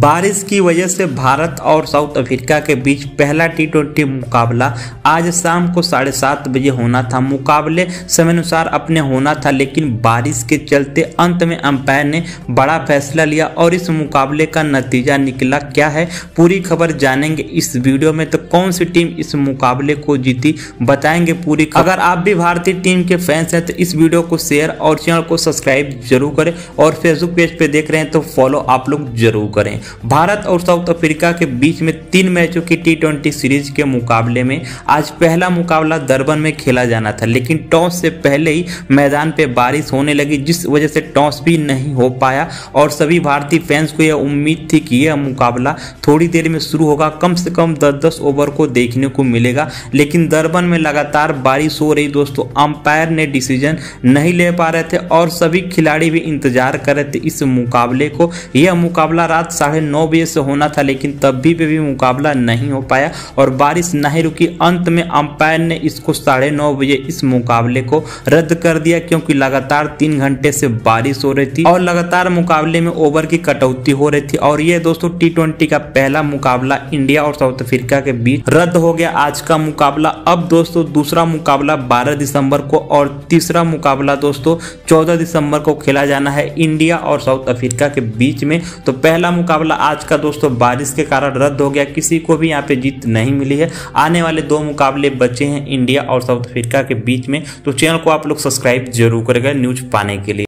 बारिश की वजह से भारत और साउथ अफ्रीका के बीच पहला T20 मुकाबला आज शाम को 7:30 बजे होना था। मुकाबले समयानुसार अपने होना था, लेकिन बारिश के चलते अंत में अंपायर ने बड़ा फैसला लिया और इस मुकाबले का नतीजा निकला क्या है, पूरी खबर जानेंगे इस वीडियो में। तो कौन सी टीम इस मुकाबले को जीती बताएंगे पूरी खबर। अगर आप भी भारतीय टीम के फैंस हैं तो इस वीडियो को शेयर और चैनल को सब्सक्राइब जरूर करें, और फेसबुक पेज पर देख रहे हैं तो फॉलो आप लोग जरूर करें। भारत और साउथ अफ्रीका के बीच में 3 मैचों की T20 सीरीज के मुकाबले में आज पहला मुकाबला डरबन में खेला जाना था, लेकिन टॉस से पहले ही मैदान पे बारिश होने लगी, जिस वजह से टॉस भी नहीं हो पाया। और सभी भारतीय फैंस को यह उम्मीद थी कि यह मुकाबला थोड़ी देर में शुरू होगा, कम से कम 10-10 ओवर को देखने को मिलेगा, लेकिन डरबन में लगातार बारिश हो रही। दोस्तों, अंपायर ने डिसीजन नहीं ले पा रहे थे और सभी खिलाड़ी भी इंतजार कर रहे थे इस मुकाबले को। यह मुकाबला रात 9:30 बजे से होना था, लेकिन तब भी मुकाबला नहीं हो पाया और बारिश नहीं रुकी। अंत में अंपायर ने इसको 9:30 बजे इस मुकाबले को रद्द कर दिया, क्योंकि लगातार 3 घंटे से बारिश हो रही थी और लगातार मुकाबले में ओवर की कटौती हो रही थी। और ये दोस्तों T20 का पहला मुकाबला इंडिया और साउथ अफ्रीका के बीच रद्द हो गया आज का मुकाबला। अब दोस्तों दूसरा मुकाबला 12 दिसंबर को और तीसरा मुकाबला दोस्तों 14 दिसंबर को खेला जाना है इंडिया और साउथ अफ्रीका के बीच में। तो पहला मुकाबला आज का दोस्तों बारिश के कारण रद्द हो गया, किसी को भी यहाँ पे जीत नहीं मिली है। आने वाले 2 मुकाबले बचे हैं इंडिया और साउथ अफ्रीका के बीच में। तो चैनल को आप लोग सब्सक्राइब जरूर करेगा न्यूज पाने के लिए।